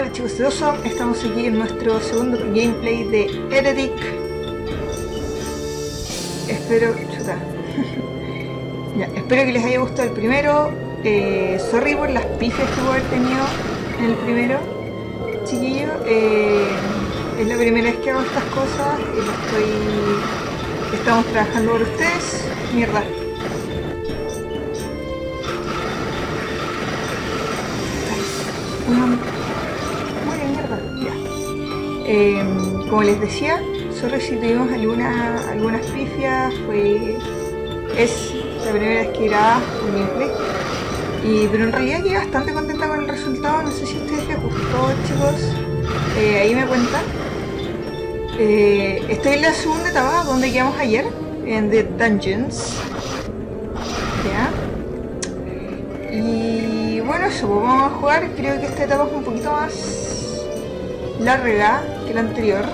Hola chicos de Ozom, estamos aquí en nuestro segundo gameplay de Heretic. Espero... chuta. Ya, espero que les haya gustado el primero. Sorry por las pifes que puedo haber tenido en el primero, chiquillo. Es la primera vez que hago estas cosas y estamos trabajando por ustedes. Mierda. Muy bien, mierda, ya. Como les decía, solo si tuvimos algunas pifias, es la primera vez que grababa un gameplay. Pero en realidad quedé bastante contenta con el resultado, no sé si a ustedes les gustó, chicos. Ahí me cuentan. Estoy en la segunda etapa donde quedamos ayer, en The Dungeons. Ya. Y bueno, eso, vamos a jugar. Creo que esta etapa es un poquito más larga que la anterior.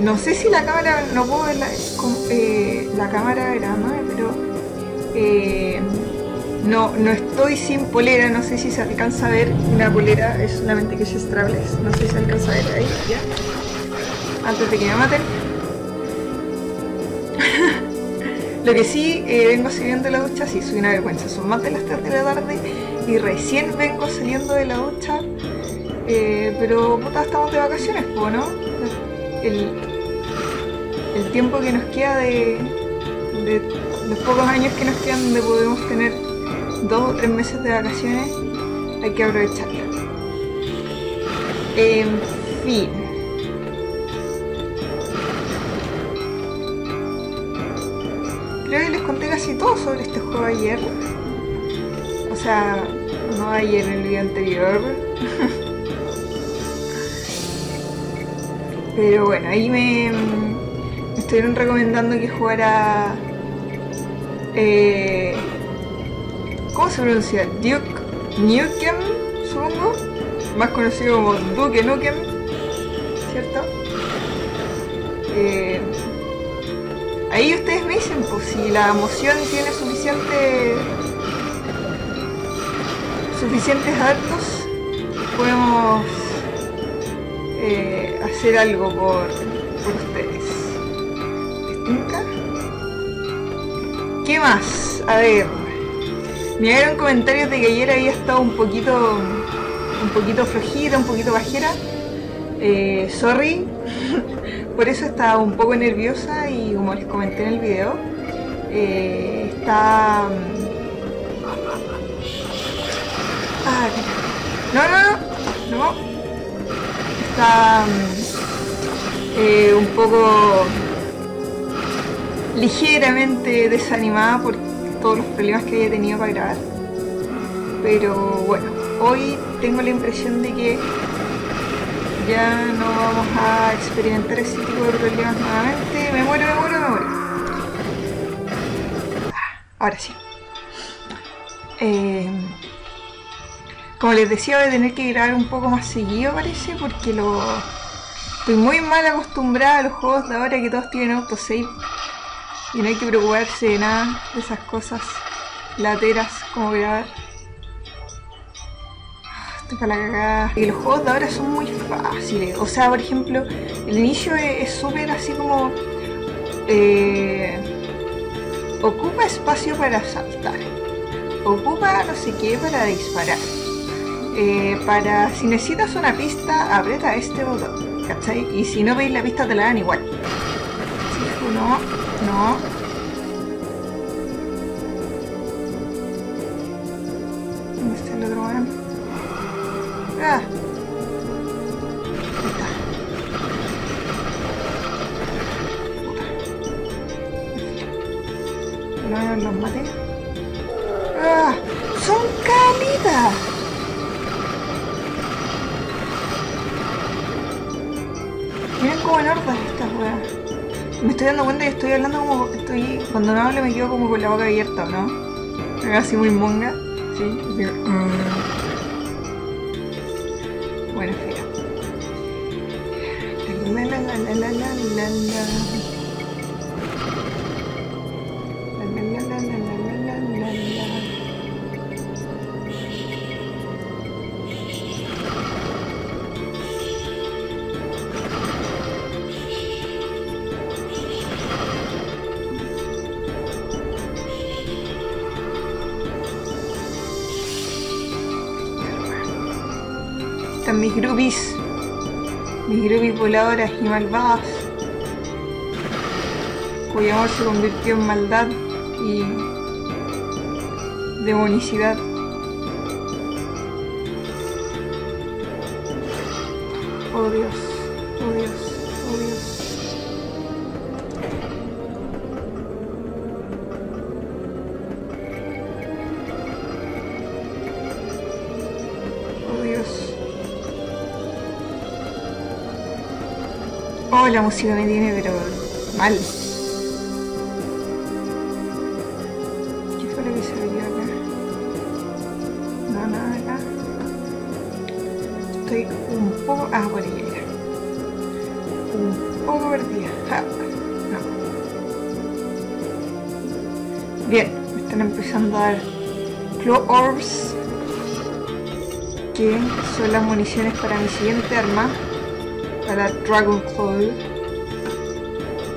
No sé si la cámara, no puedo ver la cámara era más, pero no estoy sin polera, no sé si se alcanza a ver. Una polera es solamente que es strapless, no sé si se alcanza a ver ahí, ya. Antes de que me maten. Lo que sí, vengo saliendo de la ducha, sí, soy una vergüenza, son más de las 3 de la tarde y recién vengo saliendo de la ducha, pero puta, estamos de vacaciones, ¿no? El tiempo que nos queda de los pocos años que nos quedan donde podemos tener 2 o 3 meses de vacaciones, hay que aprovecharlo. En fin. Creo que les conté casi todo sobre este juego ayer. O sea, no ayer, en el video anterior. Pero bueno, ahí me estuvieron recomendando que jugara... ¿cómo se pronuncia? Duke Nukem, supongo. Más conocido como Duke Nukem, ¿cierto? Ahí ustedes me dicen, pues, si la emoción tiene suficientes actos, podemos hacer algo por ustedes. ¿Les tinca? ¿Qué más? A ver, me dieron comentarios de que ayer había estado un poquito flojita, un poquito bajera. Sorry. Por eso estaba un poco nerviosa y, como les comenté en el video, está... Ah, no. Está un poco ligeramente desanimada por todos los problemas que había tenido para grabar. Pero bueno, hoy tengo la impresión de que ya no vamos a experimentar ese tipo de problemas nuevamente. Me muero. Ahora sí. Como les decía, voy a tener que grabar un poco más seguido, parece, porque estoy muy mal acostumbrada a los juegos de ahora, que todos tienen autosave. Y no hay que preocuparse de nada de esas cosas lateras como grabar. Para la cagada. Y los juegos de ahora son muy fáciles. O sea, por ejemplo, el inicio es súper así como... ocupa espacio para saltar. Ocupa no sé qué para disparar. Si necesitas una pista, aprieta este botón. ¿Cachai? Y si no veis la pista, te la dan igual. Sí, no. ¿Dónde está el otro botón? Ah. Puta. Los maté. Ah. ¡Son calitas! Miren cómo en hordas estas weas. Me estoy dando cuenta que estoy hablando como... cuando no hablo me quedo como con la boca abierta, ¿no? Así muy monga. Sí. Bueno, espera. gustan mis groupies. Mis groupies voladoras y malvadas, cuyo amor se convirtió en maldad y demonicidad. Oh Dios, oh Dios, oh Dios. Oh Dios. Oh, la música me tiene pero mal. Ah, bueno, ya era. Un poco perdida. Ja, no. Bien, me están empezando a dar Claw Orbs, que son las municiones para mi siguiente arma, para Dragon Hall,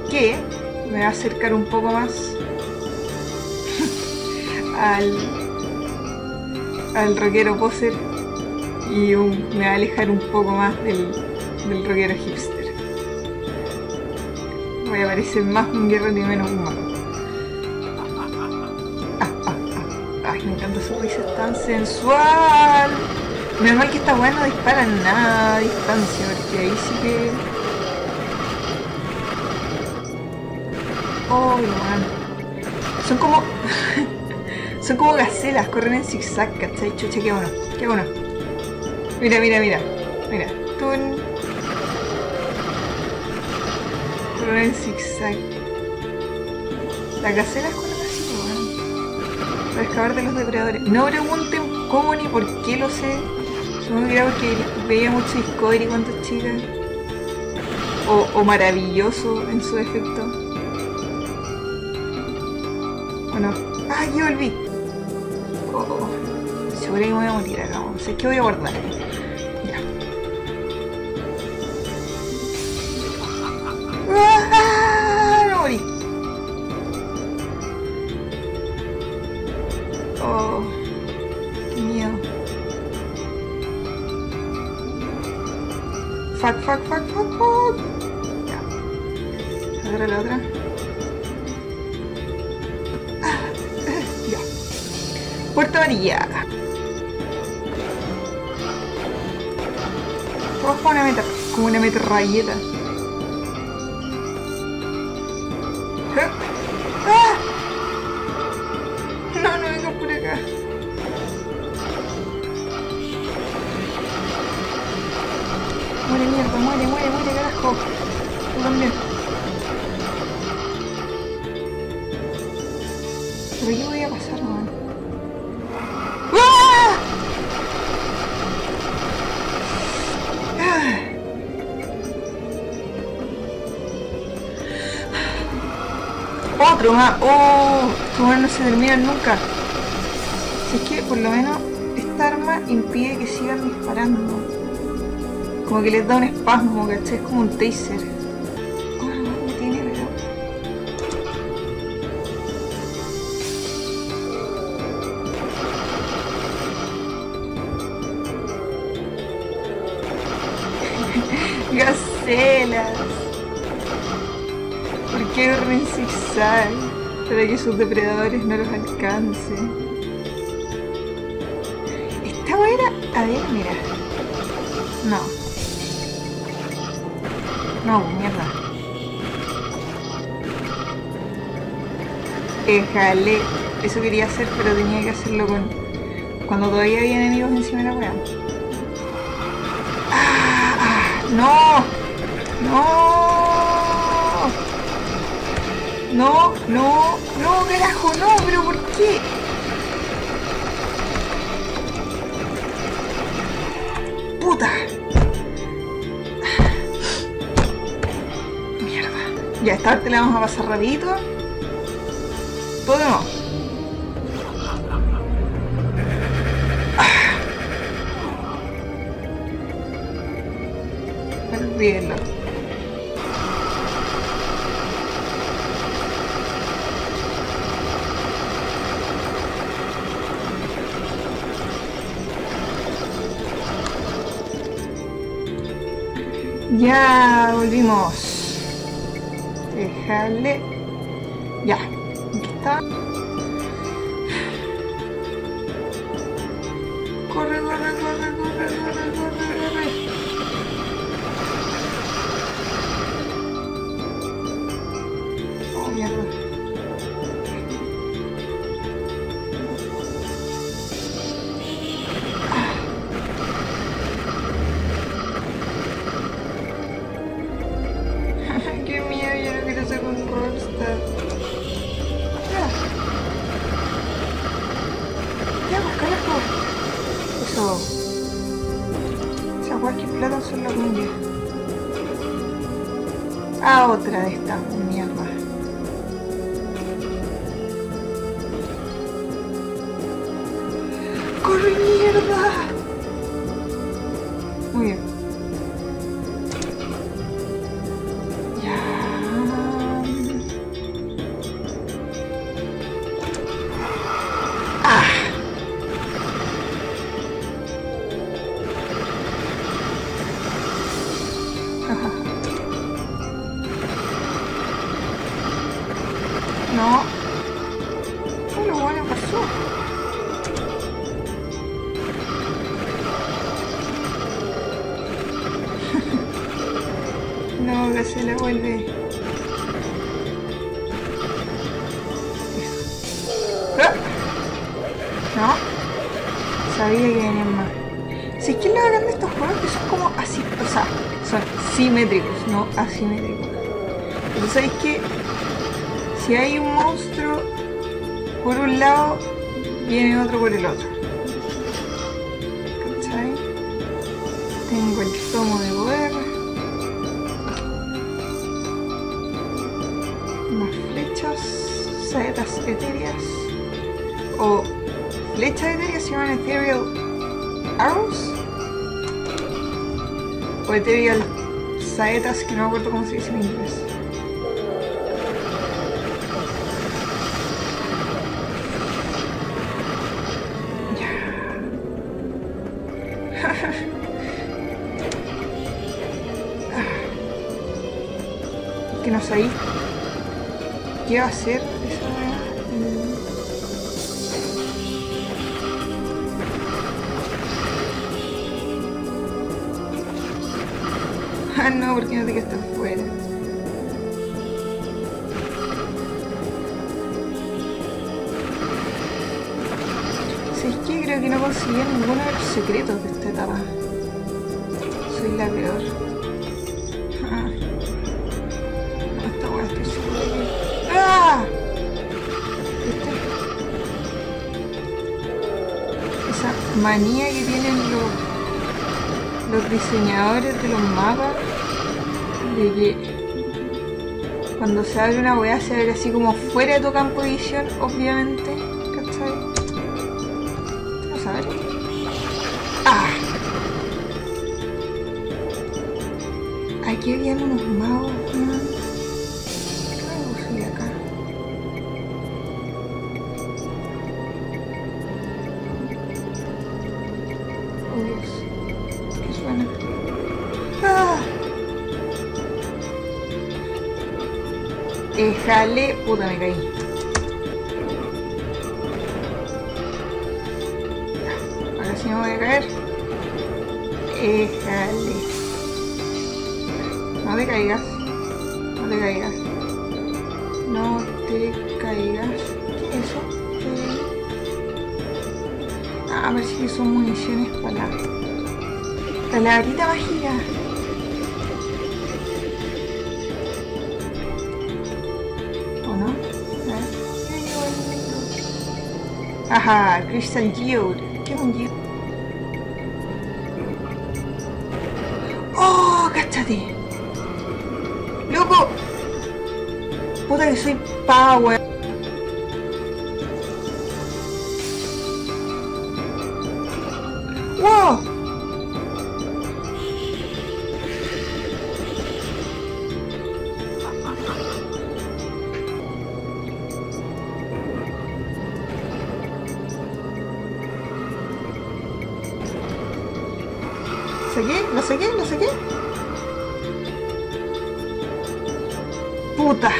que me va a acercar un poco más al rockero poser. Y me va a alejar un poco más del rockero hipster. Voy a parecer más un guerrero ni menos humano. Ay, me encanta su risa, es tan sensual. Menos mal que esta weá no dispara nada a distancia, porque ahí sí que... Oh, man. Son como... Son como gacelas, corren en zigzag, ¿cachai? Chucha, qué bueno, qué bueno. Mira, mira, mira, mira, tun. Corren en zigzag. Las gacelas corren así, weón. Para escapar de los depredadores. No pregunten cómo ni por qué lo sé. Supongo que era porque veía mucho Discovery cuando chica. O Maravilloso en su defecto. ¿O no? ¡Ah, yo volví! Oh, seguro que me voy a morir acá, no sé qué voy a guardar. Fuck, fuck, fuck, fuck, fuck. Ya. Agarra la otra. Ya. Puerta amarilla. Ojo, una meta. Como una metralleta. ¡Ah! No, no vengo por acá. Muere mierda, muere, muere, muere, carajo. Tú también. Pero yo voy a pasar, man. ¡Ah! ¡Ah! Otro más. Oh, tu mano no se termina nunca. Si es que por lo menos esta arma impide que sigan disparando. Como que les da un espasmo, ¿cachai? Es como un taser. ¿Cómo no me tiene, pero...? ¡Gacelas! ¿Por qué corren zigzag? Para que sus depredadores no los alcancen. Esta buena... A ver, mira. No. No, mierda. Jale. Eso quería hacer, pero tenía que hacerlo cuando todavía había enemigos encima de la weá. ¡Ah! ¡Ah! ¡No! ¡No! ¡No! ¡No! ¡No, carajo! ¡No! ¿Pero por qué? ¡Puta! Ya, esta parte la vamos a pasar rapidito. Todo de nuevo. Perdíelo. Ya volvimos. Déjale. Ya. Aquí está. Corre, corre, corre, corre, corre, corre, corre. Oh, mierda. Qué miedo, yo no quiero ser un rockstar. Ya, carajo. Eso. Esas guas que explotan son las niñas. Ah, otra de estas mierda. ¡Corre, mierda! Muy bien. Ya. ¡Ah! No. Pero bueno, pasó. No, que se le vuelve. No. Sabía que venían más. Si es que lo hagan de estos juegos que son como así, o sea, son simétricos, no asimétricos. Pero sabéis que si hay un monstruo por un lado, viene otro por el otro. ¿Cachai? Tengo el tomo de poder. Unas flechas, saetas etéreas. O flechas etéreas se llaman Ethereal Arrows. O Ethereal saetas, que no me acuerdo cómo se dice en inglés. Que no sabía qué va a hacer esa Ah, no, porque no te quedas fuera. Si es que creo que no conseguí ninguno de los secretos de esta etapa. Soy la peor. Manía que tienen los diseñadores de los mapas de que cuando se abre una weá se abre así como fuera de tu campo de visión, obviamente, ¿cachai? Vamos a ver. ¡Ah! Aquí habían unos magos, ¿no? Déjale, puta, me caí. Ahora sí me voy a caer. Déjale. No te caigas. No te caigas. No te caigas. ¿Qué es eso? A ver si son municiones para la... palabrita mágica. Ajá, Crystal Geode. ¿Qué es un geode? ¡Oh! ¡Cáchate! ¡Loco! Puta que soy power. ¡Wow! ¿Lo saqué? ¿Lo saqué? ¿Lo saqué? puta.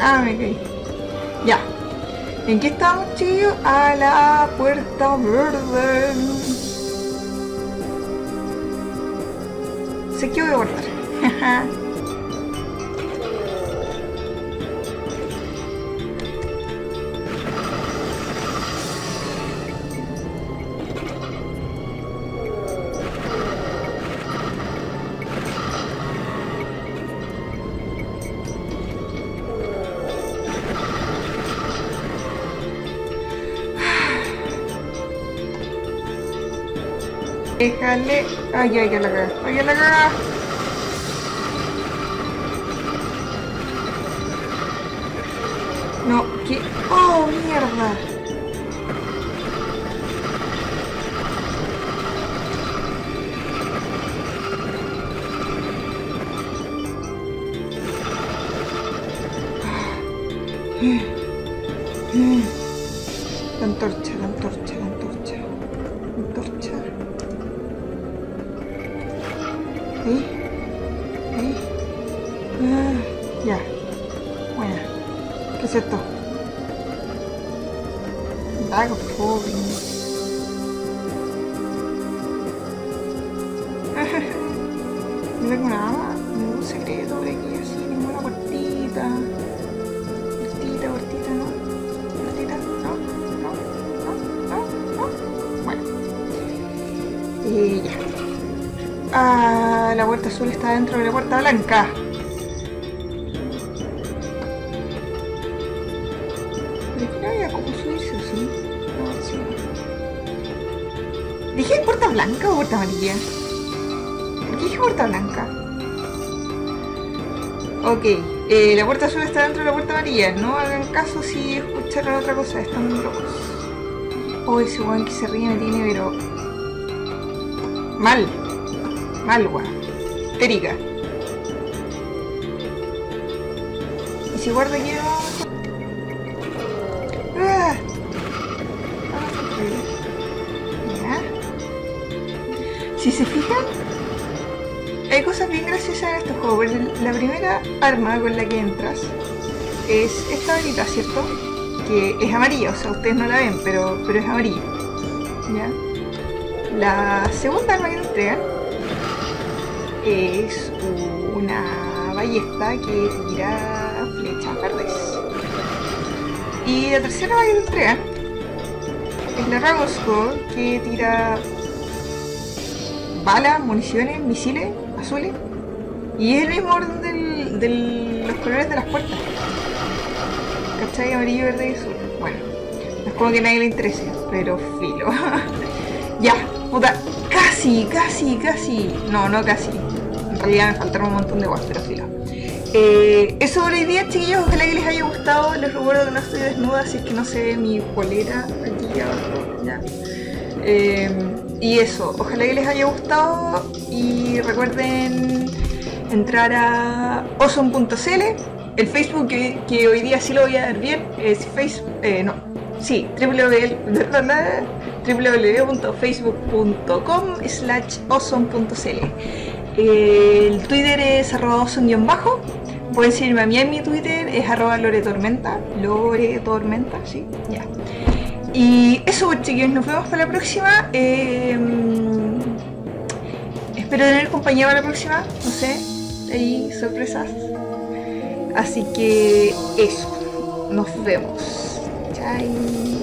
Ah, me caí. Ya. ¿En qué estamos, chicos? A la puerta verde. Sé que voy a guardar. Déjale. Ay, ay, que la caga. Ay, que la caga. No, que. ¡Oh, mierda! La antorcha, la antorcha, la antorcha. La antorcha. ¿Sí? ¿Sí? Ah, ya. Bueno. ¿Qué es esto? Vago, pobre. No tengo nada, ningún secreto de aquí así, ninguna puertita. Puertita, puertita, no. Puertita, no, no, no, no, no. Bueno. Y ya. Ah, la puerta azul está dentro de la puerta blanca. ¿De qué no había como subirse o sí? No, sí. ¿Dije puerta blanca o puerta amarilla? ¿Por qué dije puerta blanca? Ok, la puerta azul está dentro de la puerta amarilla. No hagan caso si escucharon otra cosa, están muy locos. Oh, ese guan que se ríe me tiene pero... mal. Malwa, terica. Y si guardo aquí no... ¡Ah! Ya. Si se fijan, hay cosas bien graciosas en estos juegos. La primera arma con la que entras es esta varita, ¿cierto? Que es amarilla, o sea, ustedes no la ven, pero es amarilla. ¿Ya? La segunda arma que nos entregan es una ballesta que tira flechas verdes. Y la tercera ballesta que entregan es la Ragosco, que tira balas, municiones, misiles azules. Y es el mismo orden de los colores de las puertas. ¿Cachai? Amarillo, verde y azul. Bueno, no es como que a nadie le interese, pero filo. Ya, puta. Casi, casi, casi. No, no casi. En realidad me faltaron un montón de guas, pero filo. Eso por hoy día, chiquillos. Ojalá que les haya gustado. Les recuerdo que no estoy desnuda, así es que no se ve mi polera aquí abajo. Ya. Y eso. Ojalá que les haya gustado. Y recuerden entrar a ozom.cl. El Facebook que hoy día sí lo voy a dar bien es Facebook. No. Sí, www.facebook.com/ozom.cl. El Twitter es @ozom_. Pueden seguirme a mí en mi Twitter, es @lore_tormenta. Lore_tormenta, sí, ya. Y eso, chiquillos, nos vemos para la próxima. Espero tener compañía para la próxima, no sé, hay sorpresas. Así que eso, nos vemos. Chao.